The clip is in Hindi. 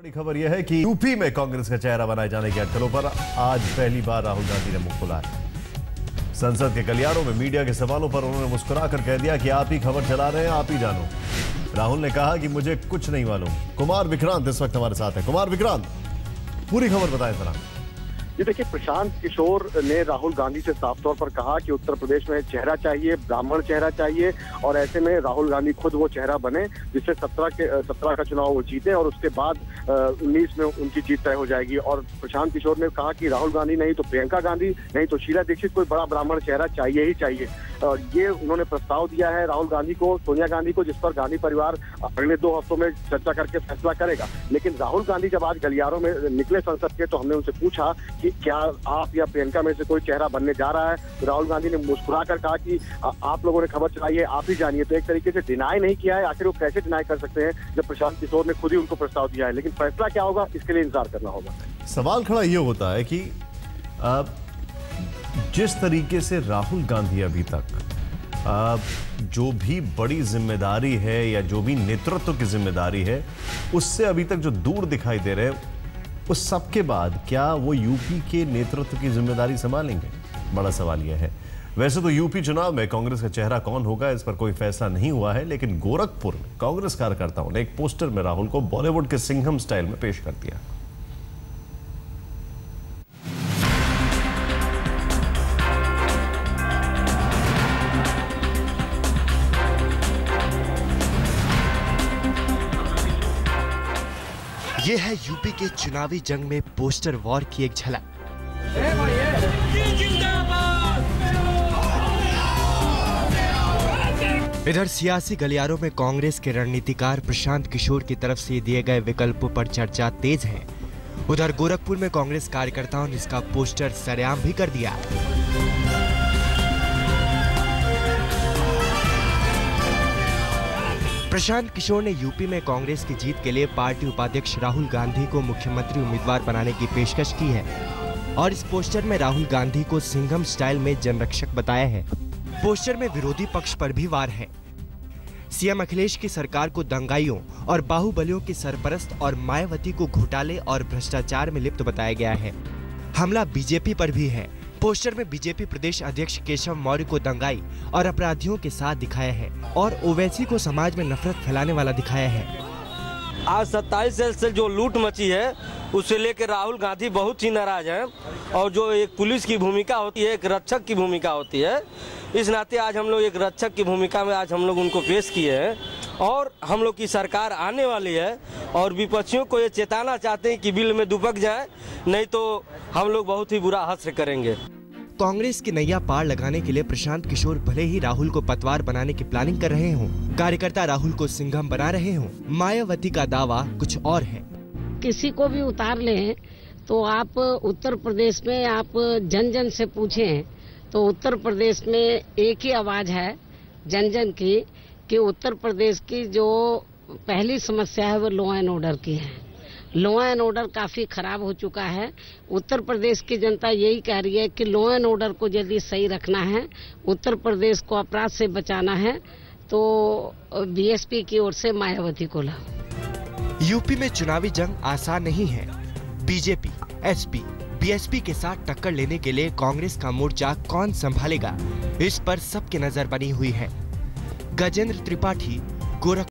बड़ी खबर यह है कि यूपी में कांग्रेस का चेहरा बनाए जाने के अटकलों पर आज पहली बार राहुल गांधी ने मुंह खोला। संसद के गलियारों में मीडिया के सवालों पर उन्होंने मुस्कुरा कर कह दिया कि आप ही खबर चला रहे हैं, आप ही जानो। राहुल ने कहा कि मुझे कुछ नहीं मालूम। कुमार विक्रांत इस वक्त हमारे साथ है। कुमार विक्रांत, पूरी खबर बताएं जरा। ये देखिए, प्रशांत किशोर ने राहुल गांधी से साफ तौर पर कहा कि उत्तर प्रदेश में चेहरा चाहिए, ब्राह्मण चेहरा चाहिए और ऐसे में राहुल गांधी खुद वो चेहरा बने जिससे 17 का चुनाव वो जीते और उसके बाद 19 में उनकी जीत तय हो जाएगी। और प्रशांत किशोर ने कहा कि राहुल गांधी नहीं तो प्रियंका गांधी, नहीं तो शीला दीक्षित, कोई बड़ा ब्राह्मण चेहरा चाहिए ही चाहिए। और ये उन्होंने प्रस्ताव दिया है राहुल गांधी को, सोनिया गांधी को, जिस पर गांधी परिवार अगले 2 हफ्तों में चर्चा करके फैसला करेगा। लेकिन राहुल गांधी जब आज गलियारों में निकले संसद के, तो हमने उनसे पूछा कि क्या आप या प्रियंका में से कोई चेहरा बनने जा रहा है। तो राहुल गांधी ने मुस्कुरा कर कहा कि आप लोगों ने खबर चलाई है, आप ही जानिए। तो एक तरीके से डिनाई नहीं किया है। आखिर वो कैसे डिनाई कर सकते हैं जब प्रशांत किशोर ने खुद ही उनको प्रस्ताव दिया है। लेकिन फैसला क्या होगा, इसके लिए इंतजार करना होगा। सवाल खड़ा ये होता है कि जिस तरीके से राहुल गांधी अभी तक जो भी बड़ी जिम्मेदारी है या जो भी नेतृत्व की जिम्मेदारी है उससे अभी तक जो दूर दिखाई दे रहे हैं, उस सबके बाद क्या वो यूपी के नेतृत्व की जिम्मेदारी संभालेंगे, बड़ा सवाल यह है। वैसे तो यूपी चुनाव में कांग्रेस का चेहरा कौन होगा इस पर कोई फैसला नहीं हुआ है, लेकिन गोरखपुर में कांग्रेस कार्यकर्ताओं ने एक पोस्टर में राहुल को बॉलीवुड के सिंघम स्टाइल में पेश कर दिया। ये है यूपी के चुनावी जंग में पोस्टर वॉर की एक झलक। इधर सियासी गलियारों में कांग्रेस के रणनीतिकार प्रशांत किशोर की तरफ से दिए गए विकल्पों पर चर्चा तेज है। उधर गोरखपुर में कांग्रेस कार्यकर्ताओं ने इसका पोस्टर सरेआम भी कर दिया। प्रशांत किशोर ने यूपी में कांग्रेस की जीत के लिए पार्टी उपाध्यक्ष राहुल गांधी को मुख्यमंत्री उम्मीदवार बनाने की पेशकश की है और इस पोस्टर में राहुल गांधी को सिंघम स्टाइल में जनरक्षक बताया है। पोस्टर में विरोधी पक्ष पर भी वार है। सीएम अखिलेश की सरकार को दंगाइयों और बाहुबलियों की सरपरस्त और मायावती को घोटाले और भ्रष्टाचार में लिप्त बताया गया है। हमला बीजेपी पर भी है। पोस्टर में बीजेपी प्रदेश अध्यक्ष केशव मौर्य को दंगाई और अपराधियों के साथ दिखाया है और ओवैसी को समाज में नफरत फैलाने वाला दिखाया है। आज 27 से जो लूट मची है उसे लेकर राहुल गांधी बहुत ही नाराज हैं और जो एक पुलिस की भूमिका होती है, एक रक्षक की भूमिका होती है, इस नाते आज हम लोग एक रक्षक की भूमिका में आज हम लोग उनको पेश किए हैं। और हम लोग की सरकार आने वाली है और विपक्षियों को ये चेताना चाहते हैं कि बिल में दुबक जाए, नहीं तो हम लोग बहुत ही बुरा हादसा करेंगे। कांग्रेस की नैया पार लगाने के लिए प्रशांत किशोर भले ही राहुल को पतवार बनाने की प्लानिंग कर रहे हों, कार्यकर्ता राहुल को सिंघम बना रहे हों, मायावती का दावा कुछ और है। किसी को भी उतार लें तो आप उत्तर प्रदेश में आप जन जन से पूछें तो उत्तर प्रदेश में एक ही आवाज है जन जन की कि उत्तर प्रदेश की जो पहली समस्या है वो लॉ एंड ऑर्डर की है। लॉ एंड ऑर्डर काफ़ी खराब हो चुका है। उत्तर प्रदेश की जनता यही कह रही है कि लॉ एंड ऑर्डर को जल्दी सही रखना है, उत्तर प्रदेश को अपराध से बचाना है। तो बीएसपी की ओर से मायावती को लाओ। यूपी में चुनावी जंग आसान नहीं है। बीजेपी, एसपी, बीएसपी के साथ टक्कर लेने के लिए कांग्रेस का मोर्चा कौन संभालेगा, इस पर सबकी नजर बनी हुई है। गजेंद्र त्रिपाठी, गोरखपुर।